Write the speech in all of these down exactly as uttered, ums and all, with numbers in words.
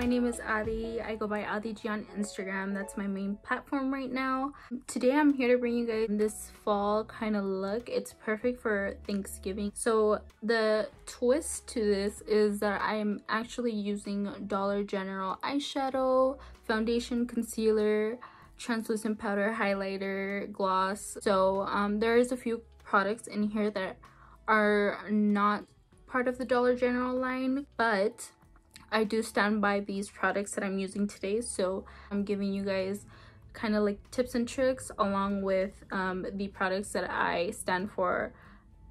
my name is Adi. I go by Adi G on Instagram. That's my main platform right now. Today I'm here to bring you guys this fall kind of look. It's perfect for Thanksgiving. So the twist to this is that I'm actually using Dollar General eyeshadow, foundation, concealer, translucent powder, highlighter, gloss. So um, there is a few products in here that are not part of the Dollar General line, but I do stand by these products that I'm using today, so I'm giving you guys kind of like tips and tricks along with um, the products that I stand for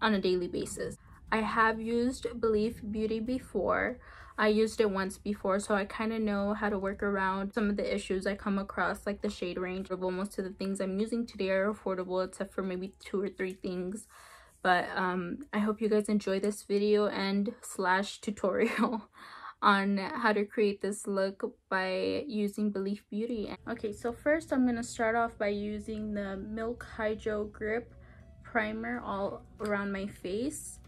on a daily basis. I have used Believe Beauty before. I used it once before, so I kind of know how to work around some of the issues I come across, like the shade range. Most of the things I'm using today are affordable except for maybe two or three things. But um, I hope you guys enjoy this video and slash tutorial on how to create this look by using Believe Beauty. Okay, so first I'm going to start off by using the Milk Hydro Grip primer all around my face.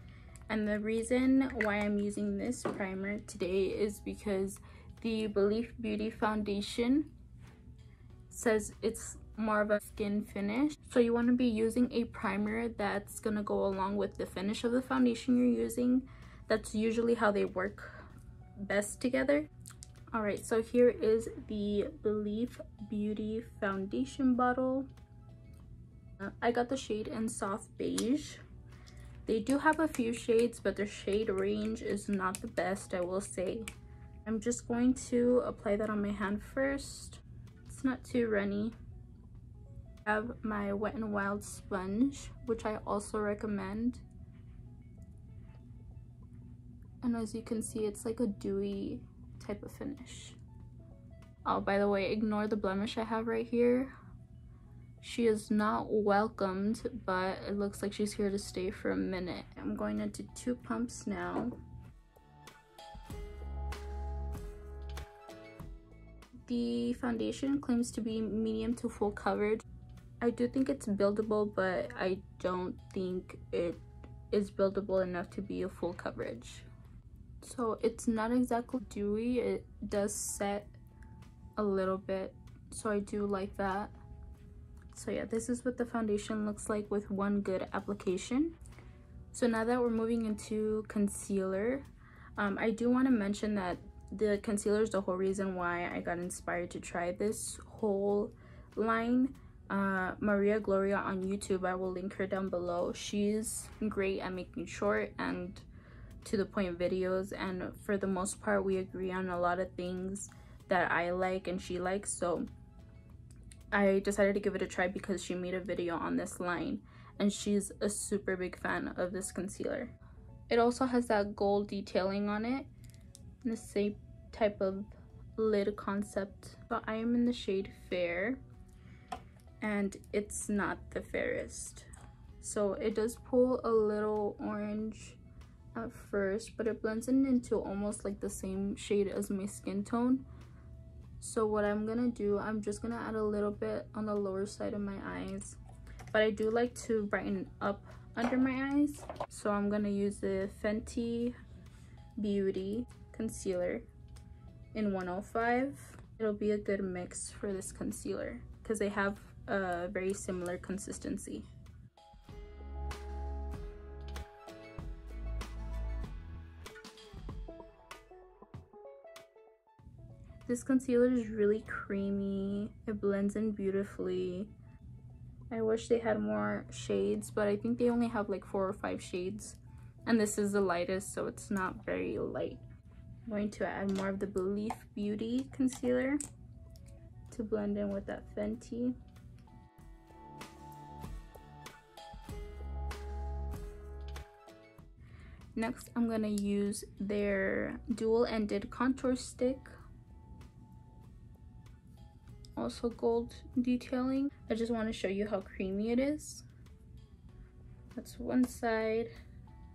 And the reason why I'm using this primer today is because the Believe Beauty foundation says it's more of a skin finish, so you want to be using a primer that's going to go along with the finish of the foundation you're using. That's usually how they work best together. All right, so here is the Believe Beauty foundation bottle. uh, I got the shade in Soft Beige. They do have a few shades, but their shade range is not the best, I will say. I'm just going to apply that on my hand first. It's not too runny. I have my Wet n Wild sponge, which I also recommend, and as you can see, it's like a dewy type of finish. Oh, by the way, ignore the blemish I have right here. She is not welcomed, but it looks like she's here to stay for a minute. I'm going to do two pumps now. The foundation claims to be medium to full coverage. I do think it's buildable, but I don't think it is buildable enough to be a full coverage. So it's not exactly dewy, it does set a little bit, so I do like that. So yeah, this is what the foundation looks like with one good application. So now that we're moving into concealer, um, I do want to mention that the concealer is the whole reason why I got inspired to try this whole line. Uh, Maria Gloria on YouTube, I will link her down below. She's great at making short and to the point videos, and for the most part we agree on a lot of things that I like and she likes, so I decided to give it a try because she made a video on this line and she's a super big fan of this concealer. It also has that gold detailing on it, the same type of lid concept, but I am in the shade Fair. And it's not the fairest, so it does pull a little orange at first, but it blends in into almost like the same shade as my skin tone. So what I'm gonna do, I'm just gonna add a little bit on the lower side of my eyes, but I do like to brighten up under my eyes, so I'm gonna use the Fenty Beauty concealer in one oh five. It'll be a good mix for this concealer because they have a very similar consistency. This concealer is really creamy. It blends in beautifully. I wish they had more shades, but I think they only have like four or five shades, and this is the lightest, so it's not very light. I'm going to add more of the Believe Beauty concealer to blend in with that Fenty. Next, I'm gonna use their dual-ended contour stick. Also gold detailing. I just want to show you how creamy it is. That's one side,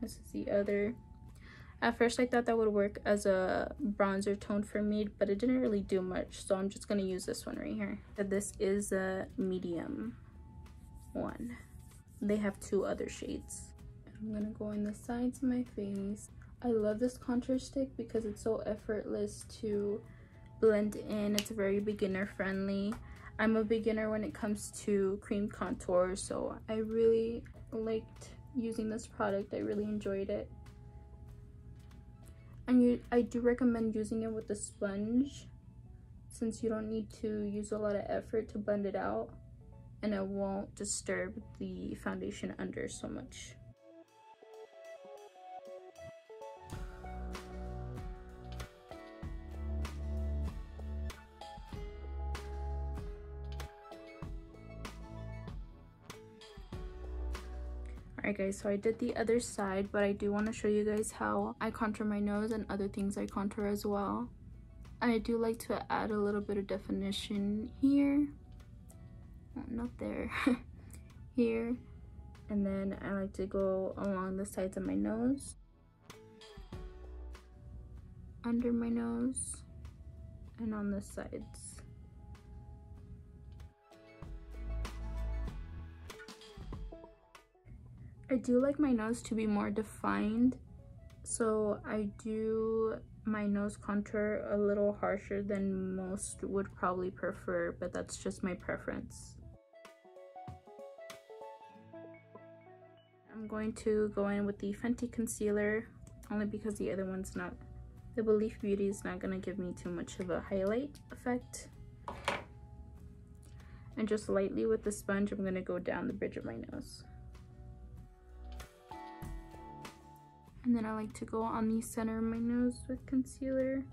this is the other. At first I thought that would work as a bronzer tone for me, but it didn't really do much, so I'm just gonna use this one right here. This is a medium one. They have two other shades. I'm gonna go in the sides of my face. I love this contour stick because it's so effortless to blend in. It's very beginner friendly. I'm a beginner when it comes to cream contour, so I really liked using this product. I really enjoyed it. And you, I do recommend using it with a sponge, since you don't need to use a lot of effort to blend it out, and it won't disturb the foundation under so much. Alright guys, so I did the other side, but I do want to show you guys how I contour my nose and other things I contour as well. And I do like to add a little bit of definition here. Oh, not there. Here. And then I like to go along the sides of my nose. Under my nose. And on the sides. I do like my nose to be more defined, so I do my nose contour a little harsher than most would probably prefer, but that's just my preference. I'm going to go in with the Fenty concealer, only because the other one's not, the Believe Beauty is not going to give me too much of a highlight effect. And just lightly with the sponge, I'm going to go down the bridge of my nose. And then I like to go on the center of my nose with concealer.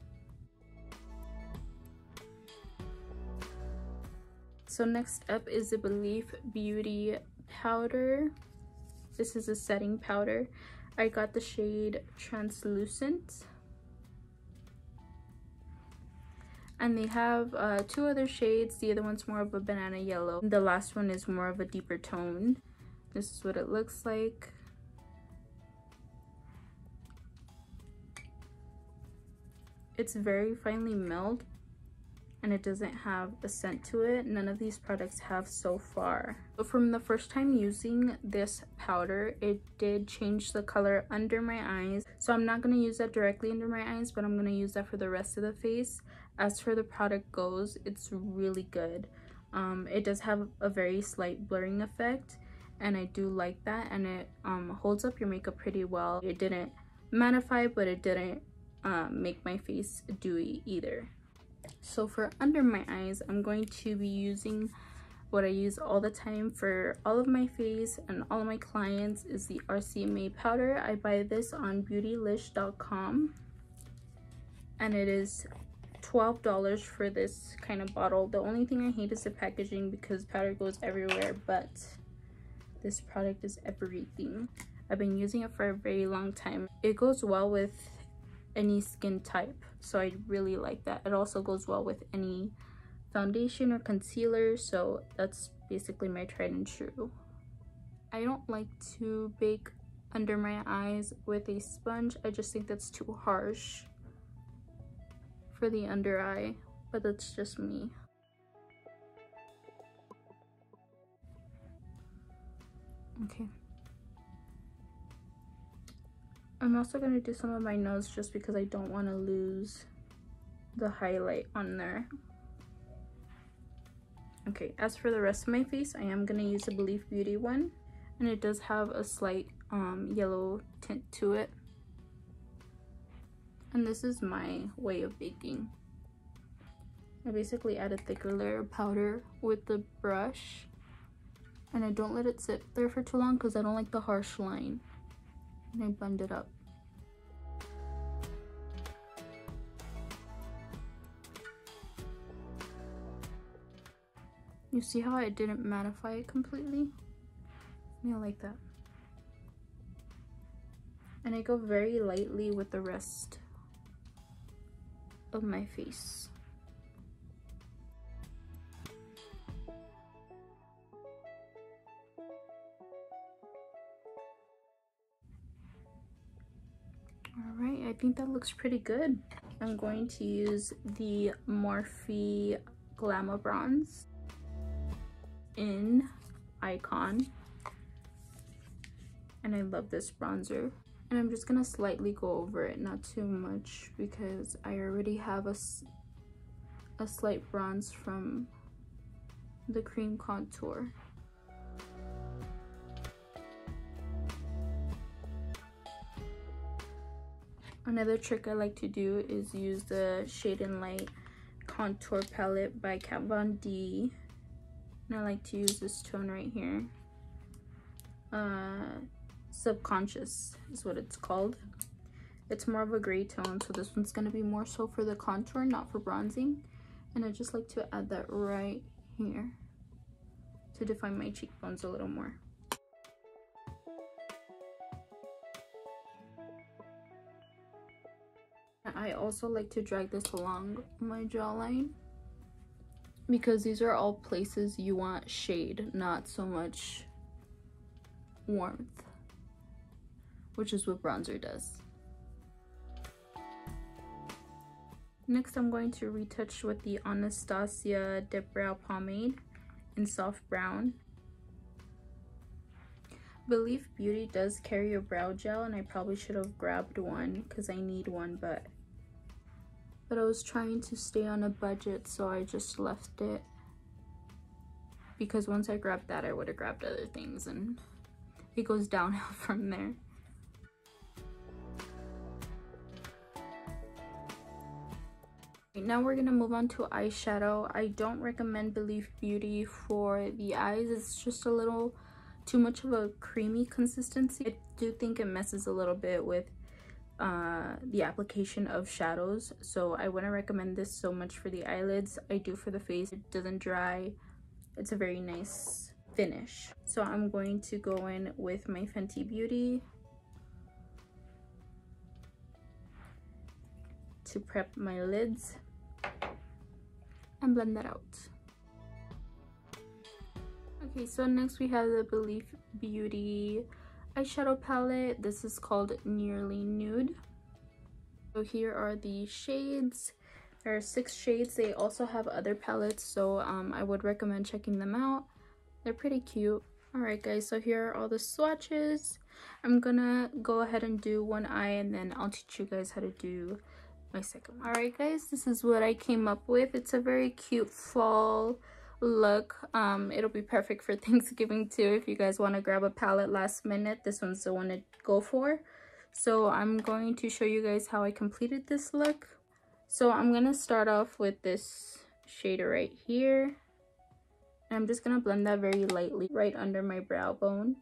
So next up is the Believe Beauty powder. This is a setting powder. I got the shade Translucent. And they have uh, two other shades. The other one's more of a banana yellow. The last one is more of a deeper tone. This is what it looks like. It's very finely milled, and it doesn't have a scent to it. None of these products have so far. But from the first time using this powder, it did change the color under my eyes. So I'm not going to use that directly under my eyes, but I'm going to use that for the rest of the face. As for the product goes, it's really good. Um, it does have a very slight blurring effect, and I do like that. And it um, holds up your makeup pretty well. It didn't mattify, but it didn't Um, make my face dewy either. So for under my eyes, I'm going to be using what I use all the time for all of my face and all of my clients, is the R C M A powder. I buy this on beautylish dot com, and it is twelve dollars for this kind of bottle. The only thing I hate is the packaging, because powder goes everywhere, but this product is everything. I've been using it for a very long time. It goes well with any skin type, so I really like that. It also goes well with any foundation or concealer, so that's basically my tried and true. I don't like to bake under my eyes with a sponge. I just think that's too harsh for the under eye, but that's just me. Okay. I'm also going to do some of my nose, just because I don't want to lose the highlight on there. Okay, as for the rest of my face, I am going to use the Believe Beauty one. And it does have a slight um, yellow tint to it. And this is my way of baking. I basically add a thicker layer of powder with the brush. And I don't let it sit there for too long, because I don't like the harsh line. And I blend it up. You see how I didn't mattify it completely? Yeah, like that. And I go very lightly with the rest of my face. Alright, I think that looks pretty good. I'm going to use the Morphe Glamabronze in Icon. And I love this bronzer. And I'm just going to slightly go over it, not too much, because I already have a a slight bronze from the cream contour. Another trick I like to do is use the Shade and Light Contour Palette by Kat Von D. And I like to use this tone right here. Uh, Subconscious is what it's called. It's more of a gray tone, so this one's going to be more so for the contour, not for bronzing. And I just like to add that right here to define my cheekbones a little more. I also like to drag this along my jawline because these are all places you want shade, not so much warmth, which is what bronzer does. Next, I'm going to retouch with the Anastasia Dip Brow Pomade in Soft Brown. Believe Beauty does carry a brow gel, and I probably should have grabbed one because I need one, but But I was trying to stay on a budget, so I just left it, because once I grabbed that, I would have grabbed other things, and it goes downhill from there. Now we're going to move on to eyeshadow. I don't recommend Believe Beauty for the eyes. It's just a little too much of a creamy consistency. I do think it messes a little bit with uh the application of shadows, so I wouldn't recommend this so much for the eyelids. I do for the face. It doesn't dry. It's a very nice finish. So I'm going to go in with my Fenty Beauty to prep my lids and blend that out. Okay, so next we have the Believe Beauty eyeshadow palette. This is called Nearly Nude. So here are the shades. There are six shades. They also have other palettes, so um, I would recommend checking them out. They're pretty cute. Alright guys, so here are all the swatches. I'm gonna go ahead and do one eye, and then I'll teach you guys how to do my second one. Alright guys, this is what I came up with. It's a very cute fall look. Um it'll be perfect for Thanksgiving too. If you guys want to grab a palette last minute, this one's the one to go for. So I'm going to show you guys how I completed this look. So I'm gonna start off with this shader right here, and I'm just gonna blend that very lightly right under my brow bone.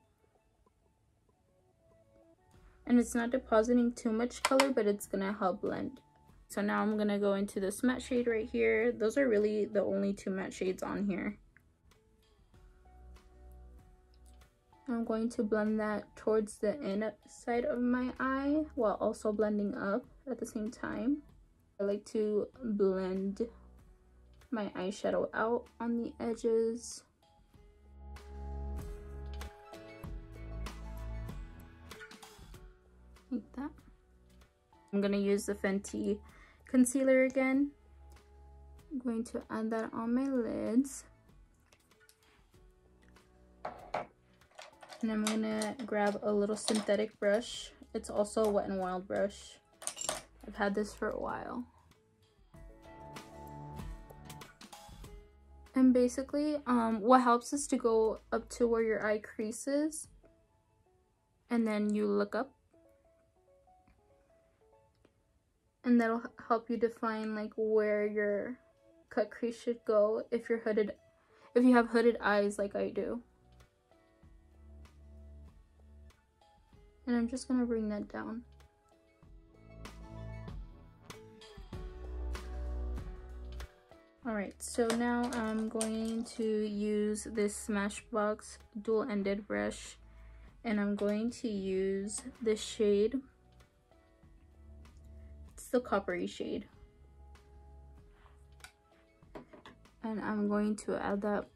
And it's not depositing too much color, but it's gonna help blend. So now I'm gonna go into this matte shade right here. Those are really the only two matte shades on here. I'm going to blend that towards the inside of my eye while also blending up at the same time. I like to blend my eyeshadow out on the edges. Like that. I'm gonna use the Fenty concealer again. I'm going to add that on my lids, and I'm gonna grab a little synthetic brush. It's also a Wet n Wild brush. I've had this for a while. And basically um, what helps is to go up to where your eye crease is, and then you look up, and that'll help you define like where your cut crease should go if you're hooded, if you have hooded eyes like I do. And I'm just gonna bring that down. Alright, so now I'm going to use this Smashbox dual-ended brush, and I'm going to use the shade, the coppery shade, and I'm going to add that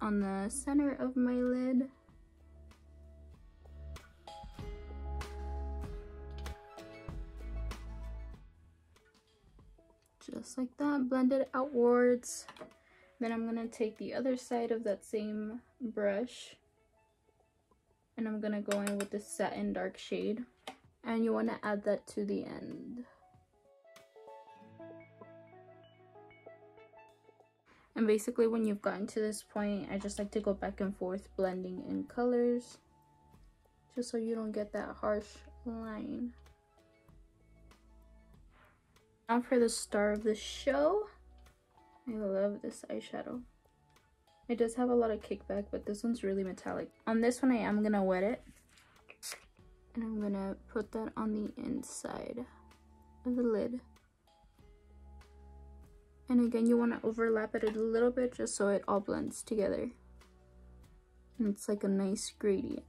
on the center of my lid. Just like that, blend it outwards. Then I'm gonna take the other side of that same brush, and I'm gonna go in with the satin dark shade, and you wanna add that to the end. And basically when you've gotten to this point, I just like to go back and forth blending in colors, just so you don't get that harsh line. Now for the star of the show. I love this eyeshadow. It does have a lot of kickback, but this one's really metallic. On this one, I am gonna wet it. And I'm gonna put that on the inside of the lid. And again, you wanna overlap it a little bit just so it all blends together. And it's like a nice gradient.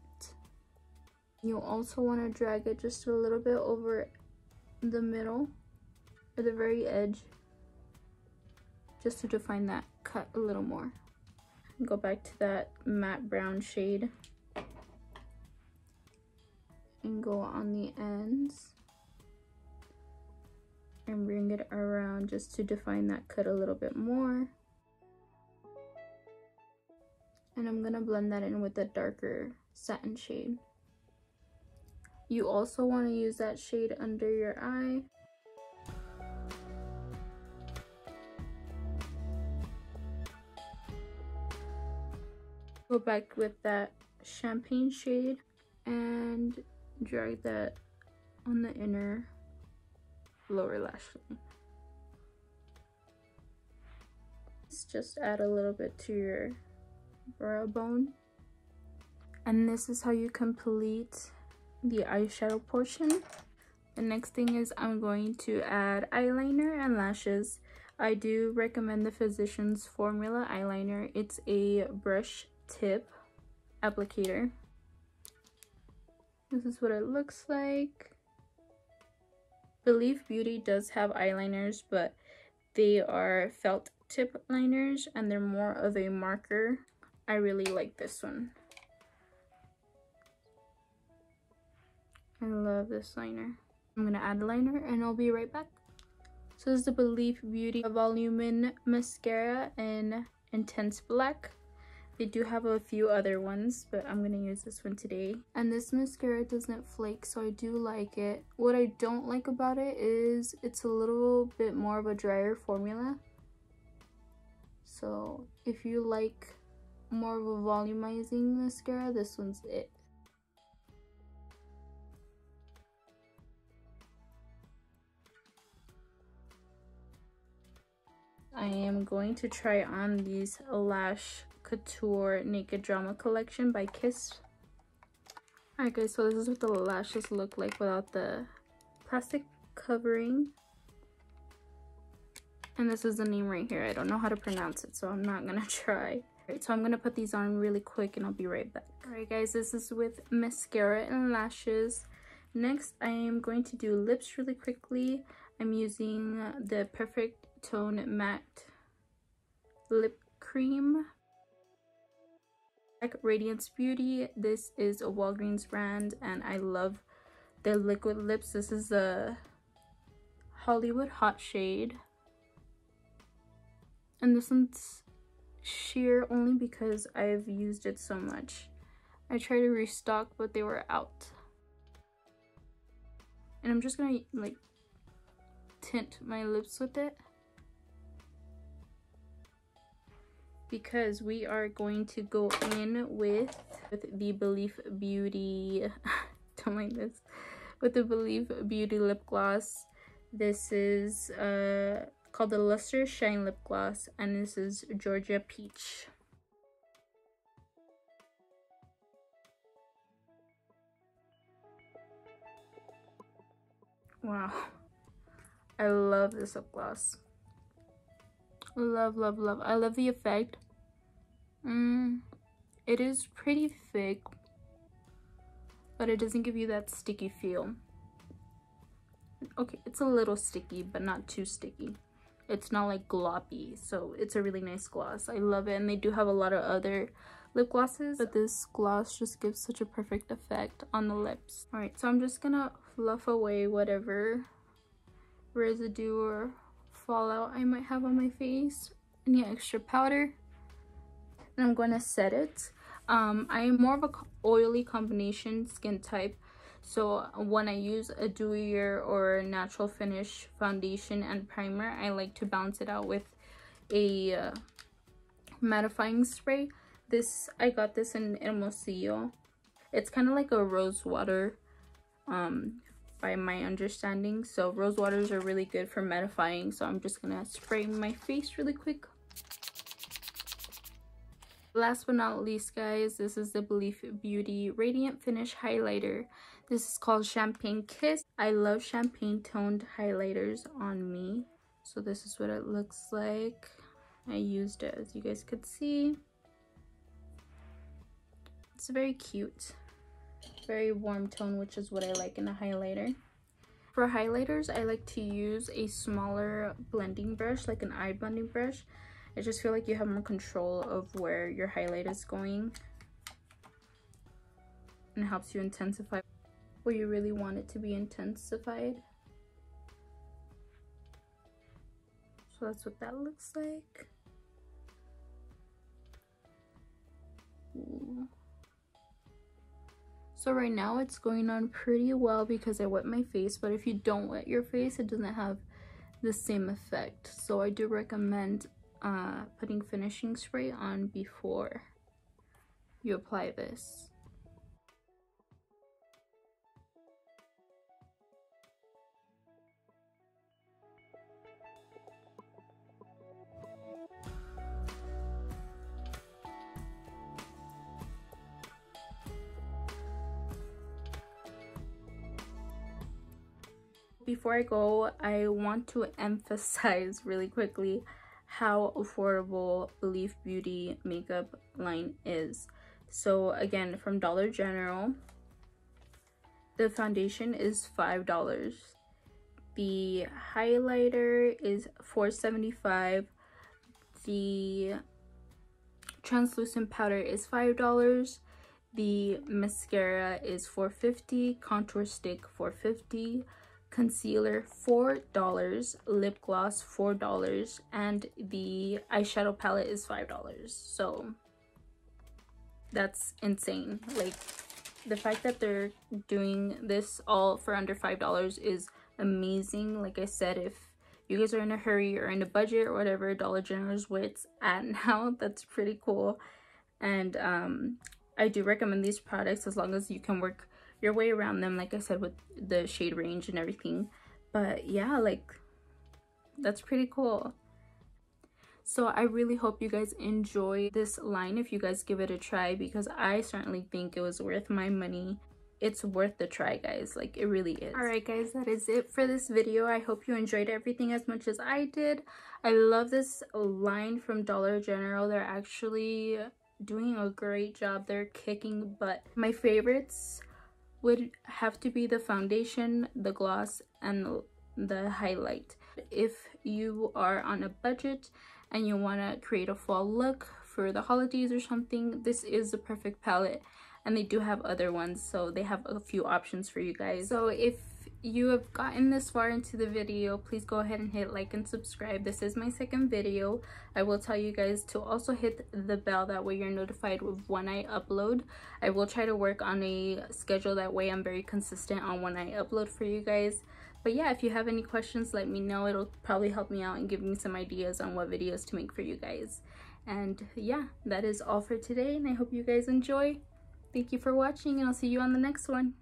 You also wanna drag it just a little bit over the middle or the very edge, just to define that cut a little more. Go back to that matte brown shade and go on the ends and bring it around just to define that cut a little bit more. And I'm gonna blend that in with a darker satin shade. You also want to use that shade under your eye. Go back with that champagne shade and drag that on the inner lower lash line. Let's just add a little bit to your brow bone. And this is how you complete the eyeshadow portion. The next thing is I'm going to add eyeliner and lashes. I do recommend the Physicians Formula eyeliner. It's a brush tip applicator. This is what it looks like. Believe Beauty does have eyeliners, but they are felt tip liners and they're more of a marker. I really like this one. I love this liner. I'm gonna add liner and I'll be right back. So this is the Believe Beauty Volumen Mascara in Intense Black. They do have a few other ones, but I'm gonna use this one today. And this mascara doesn't flake, so I do like it. What I don't like about it is it's a little bit more of a drier formula. So if you like more of a volumizing mascara, this one's it. I am going to try on these lash Couture Naked Drama collection by Kiss. Alright guys, so this is what the lashes look like without the plastic covering. And this is the name right here. I don't know how to pronounce it, so I'm not gonna try. Alright, so I'm gonna put these on really quick and I'll be right back. Alright guys, this is with mascara and lashes. Next, I am going to do lips really quickly. I'm using the Perfect Tone Matte Lip Cream. Radiance Beauty. This is a Walgreens brand and I love their liquid lips. This is a Hollywood Hot shade. And this one's sheer only because I've used it so much. I tried to restock but they were out. And I'm just gonna like tint my lips with it, because we are going to go in with, with the Believe Beauty, don't mind this, with the Believe Beauty Lip Gloss. This is uh, called the Luster Shine Lip Gloss, and this is Georgia Peach. Wow, I love this lip gloss. Love, love, love. I love the effect. Mm, it is pretty thick, but it doesn't give you that sticky feel. Okay, it's a little sticky, but not too sticky. It's not like gloppy, so it's a really nice gloss. I love it, and they do have a lot of other lip glosses, but this gloss just gives such a perfect effect on the lips. Alright, so I'm just gonna fluff away whatever residue or fallout I might have on my face, any extra powder, and I'm going to set it. um I am more of a oily combination skin type, so when I use a dewier or natural finish foundation and primer, I like to balance it out with a uh, mattifying spray. This, I got this in Hermosillo. It's kind of like a rose water, um, by my understanding. So rose waters are really good for mattifying. So I'm just gonna spray my face really quick. Last but not least, guys, this is the Believe Beauty Radiant Finish Highlighter. This is called Champagne Kiss. I love champagne toned highlighters on me. So this is what it looks like. I used it, as you guys could see. It's very cute, very warm tone, which is what I like in a highlighter. For highlighters, I like to use a smaller blending brush, like an eye blending brush. I just feel like you have more control of where your highlight is going, and it helps you intensify where you really want it to be intensified. So that's what that looks like. Ooh. So right now it's going on pretty well because I wet my face, but if you don't wet your face, it doesn't have the same effect. So I do recommend uh, putting finishing spray on before you apply this. Before I go, I want to emphasize really quickly how affordable Believe Beauty makeup line is. So again, from Dollar General, the foundation is five dollars. The highlighter is four seventy-five. The translucent powder is five dollars. The mascara is four fifty. Contour stick four fifty. Concealer four dollars, lip gloss four dollars, and the eyeshadow palette is five dollars. So that's insane. Like, the fact that they're doing this all for under five dollars is amazing. Like I said, if you guys are in a hurry or in a budget or whatever, Dollar General's where it's at now. That's pretty cool. And um, I do recommend these products as long as you can work your way around them, like I said, with the shade range and everything. But yeah, like, that's pretty cool. So I really hope you guys enjoy this line if you guys give it a try, because I certainly think it was worth my money. It's worth the try, guys. Like, it really is. Alright guys, that is it for this video. I hope you enjoyed everything as much as I did. I love this line from Dollar General. They're actually doing a great job. They're kicking butt. My favorites would have to be the foundation, the gloss, and the highlight. If you are on a budget and you want to create a fall look for the holidays or something, this is the perfect palette, and they do have other ones, so they have a few options for you guys. So if you have gotten this far into the video, please go ahead and hit like and subscribe. This is my second video. I will tell you guys to also hit the bell, that way you're notified when I upload. I will try to work on a schedule, that way I'm very consistent on when I upload for you guys. But yeah, if you have any questions, let me know. It'll probably help me out and give me some ideas on what videos to make for you guys. And yeah, that is all for today, and I hope you guys enjoy. Thank you for watching, and I'll see you on the next one.